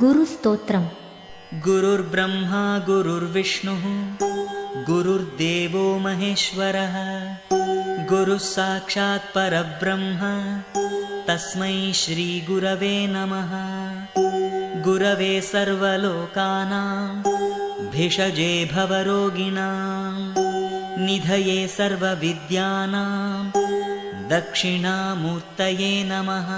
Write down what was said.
गुरुस्तोत्रम्। गुरुर्ब्रह्मा गुरुर्विष्णुः गुरुर्देवो महेश्वरः गुरुस्साक्षात् परब्रह्म तस्मै श्री गुरवे नमः। गुरवे सर्वलोकानां भिषजे भवरोगिणां निधये सर्वविद्यानां दक्षिणामूर्तये नमः।